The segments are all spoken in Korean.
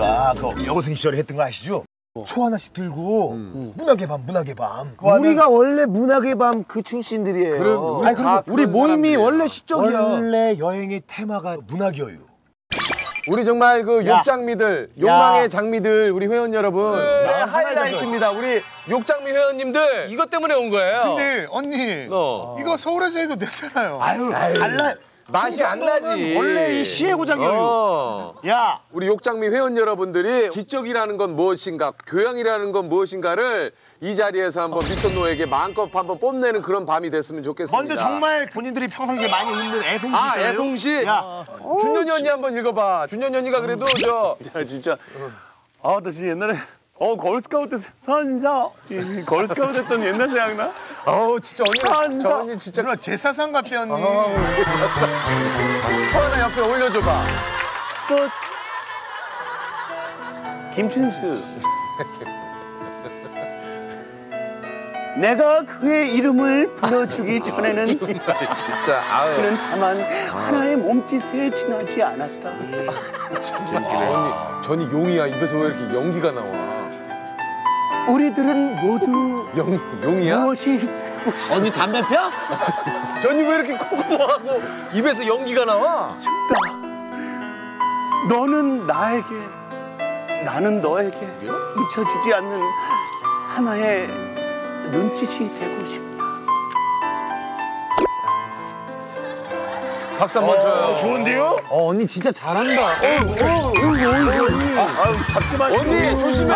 우리가 그 여고생 시절에 했던 거 아시죠? 초 하나씩 들고 문학의 밤, 문학의 밤. 우리가 원래 문학의 밤 그 출신들이에요. 그럼, 아니, 그리고 우리 모임이 사람들이야. 원래 시적이야. 원래 여행의 테마가 문학이어요. 우리 정말 그 욕장미들, 욕망의 장미들 우리 회원 여러분 하이라이트입니다. 우리 욕장미 회원님들 이것 때문에 온 거예요. 근데 언니 이거 서울에서 해도 되잖아요. 아유. 맛이 안 나지. 원래 이 시의 고장이에요. 야, 우리 욕장미 회원 여러분들이 지적이라는 건 무엇인가, 교양이라는 건 무엇인가를 이 자리에서 한번 미선노에게 마음껏 한번 뽐내는 그런 밤이 됐으면 좋겠습니다. 먼저 정말 본인들이 평상시에 많이 읽는 애송시. 애송시. 야, 준현이 언니 한번 읽어봐. 준현이 언니가 그래도 야, 진짜. 나 진짜 옛날에. 걸스카우트 선서. 걸스카우트 했던 옛날 생각나? 진짜 언니. 저 언니 진짜. 누나 제사상 같대 언니. 서연아 옆에 올려줘봐. 끝. 김춘수. 내가 그의 이름을 불러주기 전에는 진짜, 그는 다만 하나의 몸짓에 지나지 않았다. 전이 용이야. 입에서 왜 이렇게 연기가 나와? 우리들은 모두 용이야? 무엇이 되고 싶어? 언니 담배 펴? 전이 왜 이렇게 코고모하고 입에서 연기가 나와? 춥다. 너는 나에게, 나는 너에게 잊혀지지 않는 하나의 눈짓이 되고 싶다. 박수 한번 쳐요. 좋은데요? 언니 진짜 잘한다. 아유, 잡지 마시고. 언니 조심해.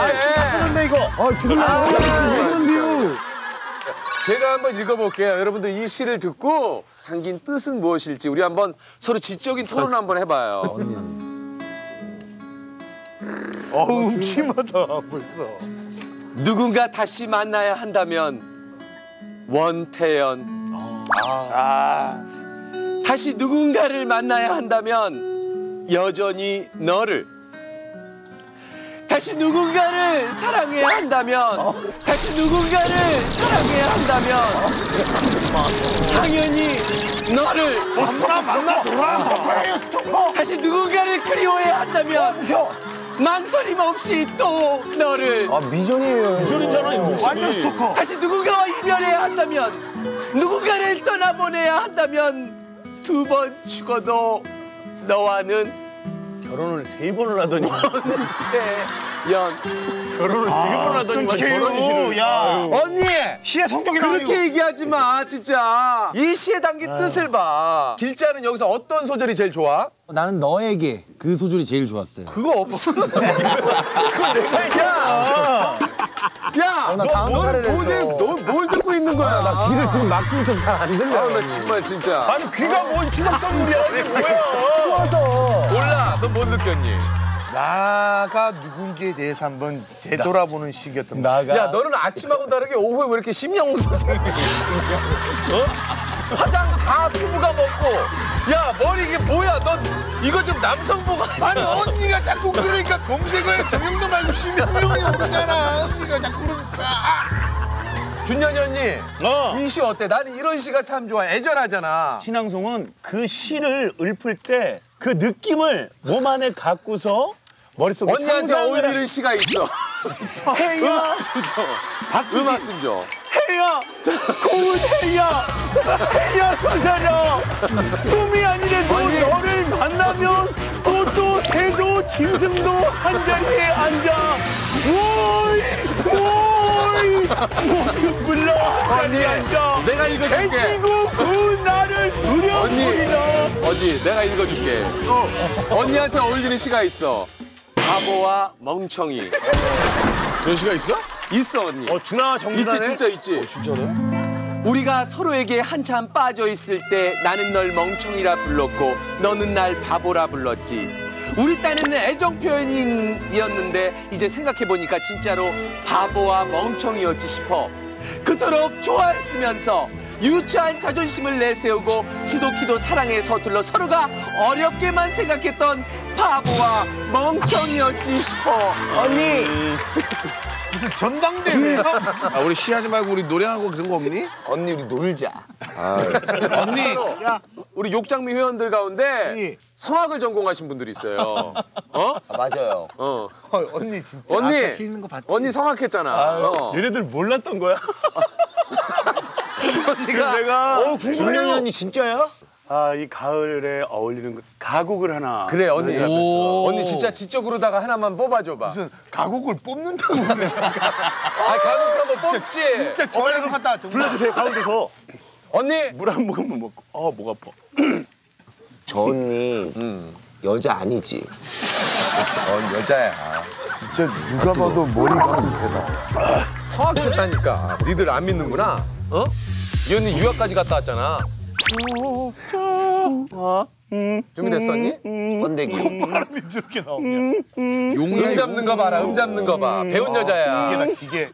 죽는데 이거. 죽는데요. 제가 한번 읽어볼게요. 여러분들 이 시를 듣고 담긴 뜻은 무엇일지 우리 한번 서로 지적인 토론을 한번 해봐요. 음침하다 벌써. 누군가 다시 만나야 한다면 원태연. 다시 누군가를 만나야 한다면 여전히 너를. 다시 누군가를 사랑해야 한다면 다시 누군가를 사랑해야 한다면 당연히 너를. 다시 누군가를 그리워해야 한다면 망설임 없이 또 너를. 미전이에요. 미전이잖아요. 완전 스토커. 다시 누군가와 이별해야 한다면, 누군가를 떠나보내야 한다면 2번 죽어도 너와는. 결혼을 3번을 하더니. 결혼을 3번을 하더니만 저런 시를. 언니! 시의 성격이 그렇게 나와요. 얘기하지 마, 진짜. 이 시에 담긴 뜻을 봐. 길자는 여기서 어떤 소절이 제일 좋아? 나는 너에게 그 소절이 제일 좋았어요. 그거 없어. 그거 내가 얘기야. 너 뭘 듣고 있는 거야? 나 귀를 지금 막고 있어서 잘 안 들려. 나 정말 진짜. 아니 귀가 뭔 추석 선물이야? 이게 뭐야? 몰라. 너 뭘 느꼈니? 나가 누군지에 대해서 한번 되돌아보는 시기였던 거야. 야, 너는 아침하고 다르게 오후에 왜 이렇게 심영우 선생님이 화장 다 피부가 먹고. 야, 머리 이게 뭐야? 넌 이거 좀 남성보가. 아니, 언니가 자꾸 그러니까 검색어에 정영도 말고 심영웅이 오르잖아. 언니가 자꾸 그러니까. 준현이 언니, 이 시 어때? 나는 이런 시가 참 좋아. 애절하잖아. 신앙송은 그 시를 읊을 때 그 느낌을 몸 안에 갖고서 머릿속에 언니한테 어울리는 시가 있어. 해야 음악 좀 줘. 해야 고은 해야 서사라. 꿈이 아니래도 너를 만나면 꽃도 새도 짐승도 한 자리에 앉아. 오이 불러 언니 앉아. 내가 읽어줄게. 애지고 그 나를 누려주리라. 언니 내가 읽어줄게. 언니한테 어울리는 시가 있어. 바보와 멍청이. 그런 시가 있어? 있어 언니. 준하 정준하네. 있지 진짜 있지. 진짜네. 우리가 서로에게 한참 빠져 있을 때 나는 널 멍청이라 불렀고 너는 날 바보라 불렀지. 우리 딴에는 애정 표현이었는데 이제 생각해 보니까 진짜로 바보와 멍청이였지 싶어. 그토록 좋아했으면서 유치한 자존심을 내세우고 지독히도 사랑에 서툴러 서로가 어렵게만 생각했던 바보와 멍청이였지 싶어. 언니. 무슨 전당대회. 우리 시하지 말고 우리 노래하고 그런 거 없니? 언니 우리 놀자. 언니, 우리 욕장미 회원들 가운데 성악을 전공하신 분들이 있어요. 어? 아, 맞아요. 어. 언니 진짜. 언니 있는 거 봤지? 언니 성악했잖아. 아유, 어. 얘네들 몰랐던 거야? 언니가 내가. 준영이 언니 진짜야? 아, 이 가을에 어울리는 가곡을 하나. 그래, 언니. 언니 진짜 지적으로다가 하나만 뽑아줘봐. 무슨 가곡을 뽑는다고 그래. 아, 가곡 한번 뽑지. 진짜 저렴한 것 같다. 불러주세요, 가운데서. 언니! 물 한 모금만 먹고. 아, 목 아파. 저 언니, 여자 아니지? 넌 여자야. 진짜 누가 봐도 머리 가슴 배다. 성악했다니까. 니들 안 믿는구나? 어? 이 언니 유학까지 갔다 왔잖아. 준비됐어, 언니? 번데기. 콧바람이 저렇게 나오냐. 음 잡는 거 봐라, 잡는 거 봐. 배운 여자야. 기계다, 기계.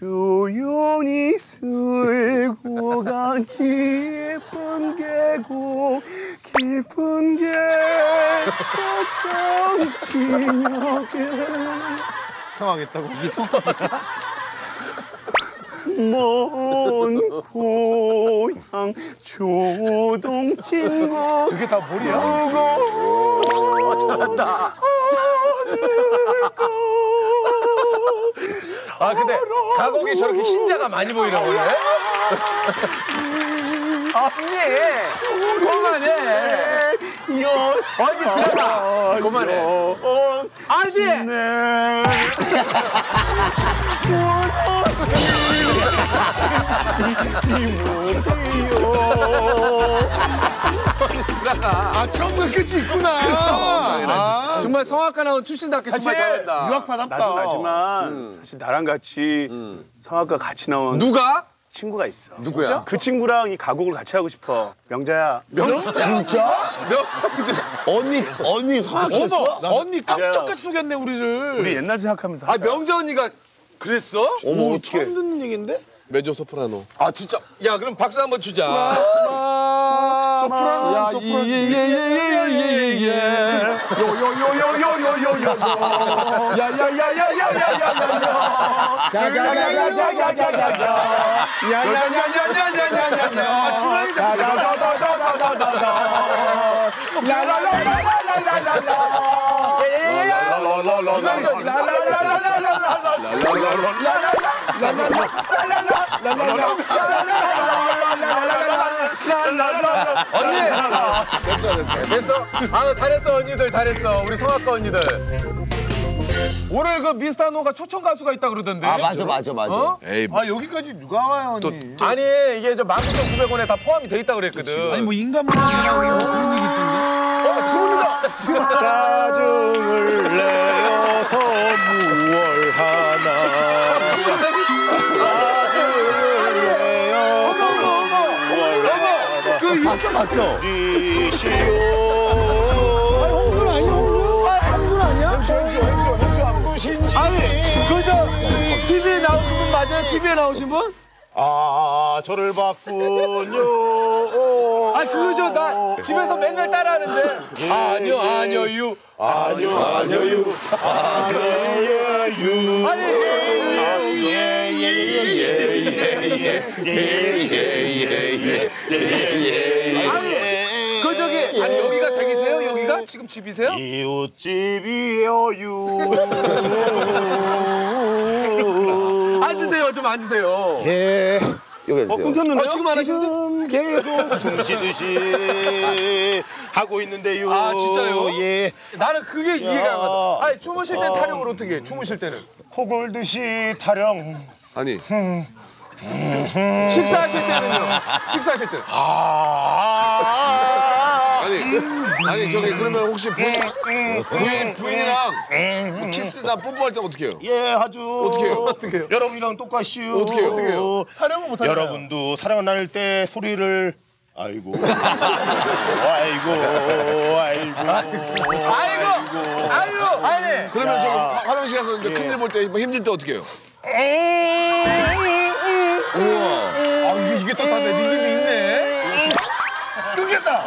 조용히 쓸고 간 깊은 계곡, 깊은 계곡, 진역에. 성황했다고? 이게 성황이야? 먼 고향 조동진고 저게 다 머리야? 오, 잘한다. 아, 근데 가곡이 저렇게 흰자가 많이 보이라고 그래? 언니! 그만해! 언니 들어가! 그만해! 언니! 아, 처음부터 끝이 있구나. 아, 정말 성악과 나온 출신답게 정말 잘한다. 유학파답다. 나도 나지만 사실 나랑 같이 성악과 같이 나온 누가? 친구가 있어. 누구야? 그 친구랑 이 가곡을 같이 하고 싶어. 명자야. 명자? 진짜? 명자. 언니 성악했어? 언니 깜짝같이 속였네 우리를. 우리 옛날 생각하면서. 아, 명자 언니가 그랬어? 어머, 어떻게? 처음 듣는 얘긴데? 메조 소프라노. 아, 진짜? 야, 그럼 박수 한번 주자. 소프라노, 언니! 됐어? 아, 잘했어, 언니들, 잘했어. 우리 성악과 언니들. 올해 그 미스터노가 초청 가수가 있다 그러던데. 아, 맞아. 어? 에이, 뭐. 아, 여기까지 누가 와요, 언니? 아니, 이게 저 19,900원에 다 포함이 돼 있다 그랬거든. 아니, 뭐 인간만이라고 그런 얘기 있던데. 어, 지금이다! 지금! 짜증을 내어서 무얼하나. 봤어. 아니, 홍준 아니야? 홍준 아니야? 홍준. 아니, 그저 TV에 나오신 분 맞아요? TV에 나오신 분? 아, 저를 봤군요. 아, 그저 나 집에서 맨날 따라하는데. 아니요, 유. 아니, 그 저기, 아니, 여기가 댁이세요? 여기가? 지금 집이세요? 이웃집이어유. 앉으세요, 좀 앉으세요. 예. 여기 앉으세요. 끊겼는데요? 지금 안 하시는데? 지금 계속 숨 쉬듯이 하고 있는데요. 아, 진짜요? 예. 나는 그게 이해가 안 가다. 아니, 주무실 때 타령을 어떻게 해? 주무실 때는? 코골듯이 타령. 아니. 식사하실 때는요? 식사하실 때는? 아니 저기 그러면 혹시 부인이랑 키스나 뽀뽀할 때 어떻게 해요? 예, 아주. 어떻게 해요? 여러분이랑 똑같이요. 어떻게 해요? 사랑은 못하죠. 여러분도 사랑을 나눌 때 소리를 아이고. 아니. 그러면 저기 화장실 가서 큰일 볼 때 힘들 때 어떻게 해요? 우와. 아, 이게 또 다들 믿음이 있네. 끊겼다.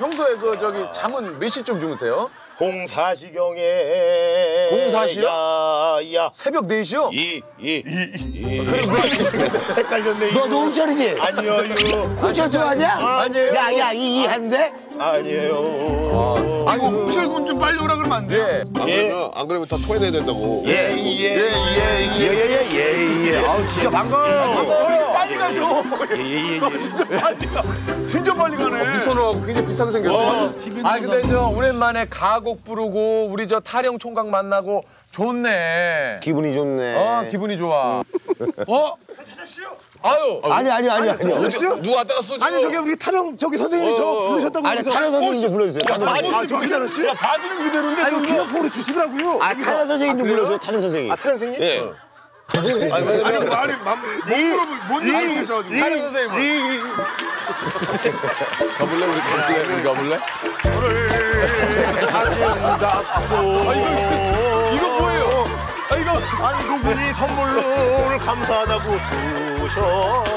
평소에 그 저기 잠은 몇 시쯤 주무세요? 공사시경에 04시요? 새벽 4시요? 그리고 헷갈렸네. 너 노홍철이지? 아니요. 홍철 아니야? 아니에요. 야야 이 한데? 아니에요. 아니 홍철 군 좀 빨리 오라 그러면 안 돼요? 안 그러면 다 토해내야 된다고. 예예예예예예예. 아우 진짜 반가워. 빨리 가죠. 진짜 빨리 가. 진짜 빨리 가네. 비슷하고 굉장히 비슷하게 생겼네. 아 근데 저 오랜만에 가곡 부르고 우리 저 타령 총각 만나고 좋네. 기분이 좋네. 기분이 좋아. 찾았어요? 아유. 아니. 찾았어요? 누가 왔다 갔어? 아니 저기 우리 타령 저기 선생님이 저 부르셨다고. 아니 타령 선생님 좀 불러주세요. 바지는 그대로인데. 아니 기념품으로 주시더라고요. 아 타령 선생님 좀 불러줘. 타령 선생님. 아 타령 선생님? 예. 아니 말이 못 나오고 있어가지고. 타령 선생님. 가볼래 우리 강수야 가볼래? 이거 뭐예요? 아니 그분이 선물로 감사하다고 주셔.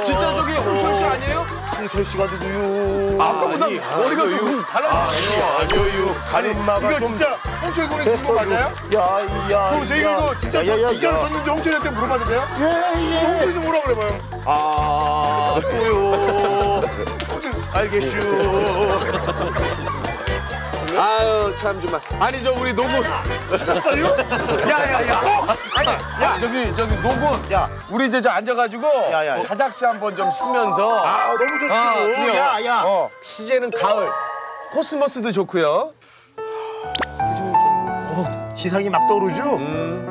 진짜 저기 홍철 씨 아니에요? 홍철 씨가 누구요? 아까보다 머리가 좀 달라졌어요. 아니요 가림마가 좀. 이거 진짜 홍철 군이 준 거 맞나요? 야야. 그럼 저희가 이거 진짜 진짜로 썼는지 홍철이한테 물어봐도 돼요? 예예. 홍철이 좀 뭐라 그래봐요. 아 뭐요? 알겠슈. 아유 참 정말. 아니 저 우리 노군. 야야야. 아니 야 저기 노군. 야 우리 이제 저 앉아가지고 자작시 한번 좀 쓰면서. 아 너무 좋지. 야야. 시제는 가을. 코스모스도 좋고요. 시상이 막 떠오르죠.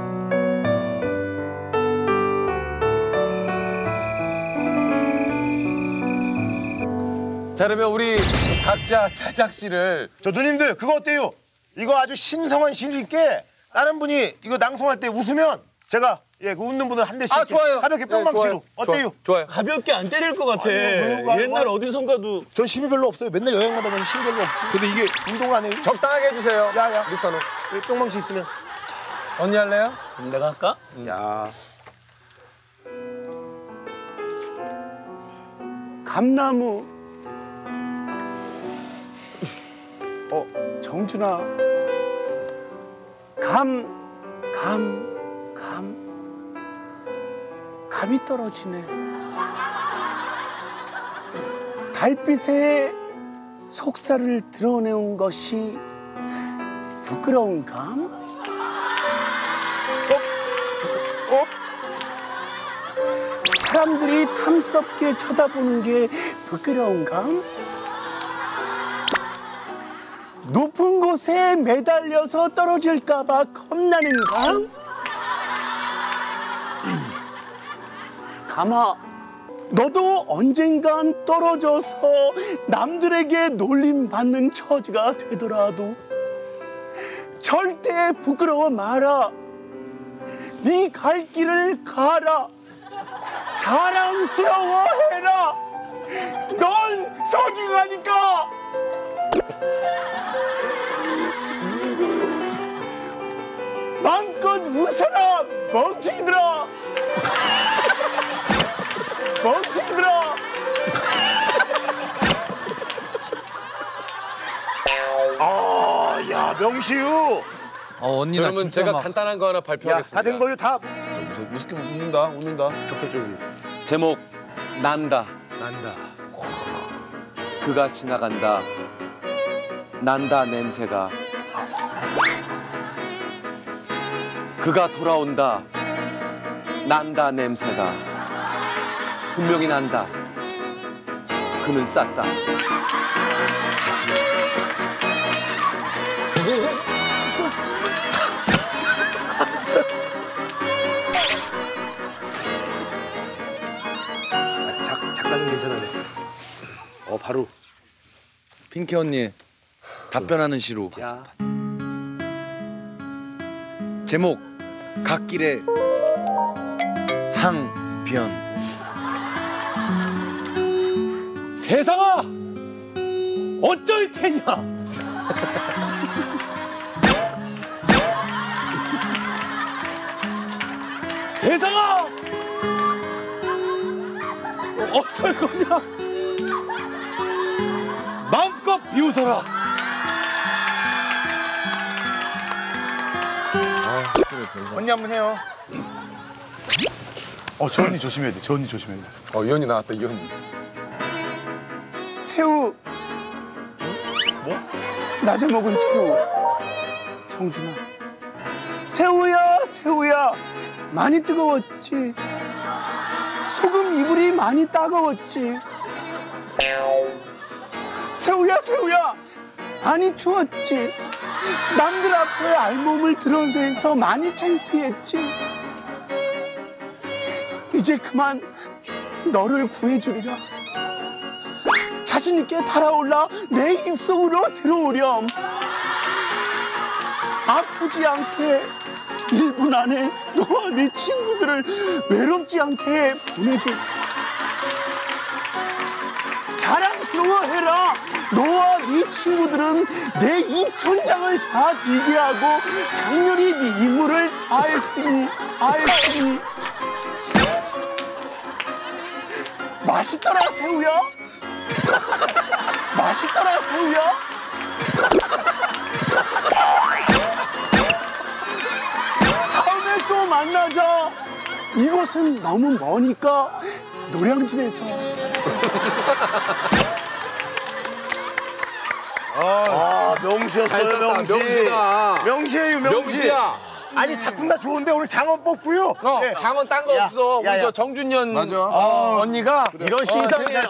자 그러면 우리 각자 자작시를. 저 누님들 그거 어때요? 이거 아주 신성한 시를 있게 다른 분이 이거 낭송할 때 웃으면 제가 그 웃는 분은 한 대씩 가볍게 뿅망치로. 어때요? 좋아요. 가볍게 안 때릴 것 같아. 아니요, 옛날 어디선가도. 전 힘이 별로 없어요. 맨날 여행마다 보면 힘이 별로 없어요. 근데 이게 운동을 안 해요. 적당하게 해주세요. 야야 미스터 노. 뿅망치 있으면. 언니 할래요? 그럼 내가 할까? 야. 감나무. 정준하 감이 떨어지네. 달빛에 속살을 드러내온 것이 부끄러운 감? 사람들이 탐스럽게 쳐다보는 게 부끄러운 감? 높은 곳에 매달려서 떨어질까 봐 겁나는 감? 감아, 너도 언젠간 떨어져서 남들에게 놀림받는 처지가 되더라도 절대 부끄러워 마라. 네 갈 길을 가라. 자랑스러워해라. 넌 소중하니까. 마음껏 웃어라 멍청이들아. 멍청이들아. 아, 야 명시유. 언니 나 진짜 제가 막... 간단한 거 하나 발표하겠습니다. 다 된 거요 다. 무섭게 웃는다. 적극적으로. 제목 난다. 그가 지나간다. 난다 냄새가. 그가 돌아온다. 난다 냄새가. 분명히 난다. 그는 쌌다. 가지. 작가는 괜찮아요. 바로 핑키 언니. 답변하는 시로. 제목 갓길의 항변. 세상아 어쩔 테냐. 세상아 어쩔 거냐. 마음껏 비웃어라. 언니 한번 해요. 저 언니 조심해야 돼. 이 언니 나왔다, 이 언니. 새우. 뭐? 낮에 먹은 새우. 정준하. 새우야, 새우야. 많이 뜨거웠지. 소금 이불이 많이 따가웠지. 새우야, 새우야. 많이 추웠지. 남들 앞에 알몸을 드러내서 많이 창피했지. 이제 그만 너를 구해주리라. 자신 있게 달아올라 내 입속으로 들어오렴. 아프지 않게 1분 안에 너와 네 친구들을 외롭지 않게 보내줘. 자랑스러워해라. 너와 네 친구들은 내 입천장을 다 비게 하고 장렬히 네 임무를 다했으니. 맛있더라, 새우야. 맛있더라, 새우야. 다음에 또 만나자. 이곳은 너무 머니까 노량진에서. 명시였어요, 명시. 명시예요, 명시야. 아니, 작품 다 좋은데 오늘 장원 뽑고요. 네. 장원 딴 거 없어. 우리 저 정준현 언니가 그래. 이런 시상이야.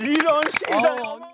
이런 시상.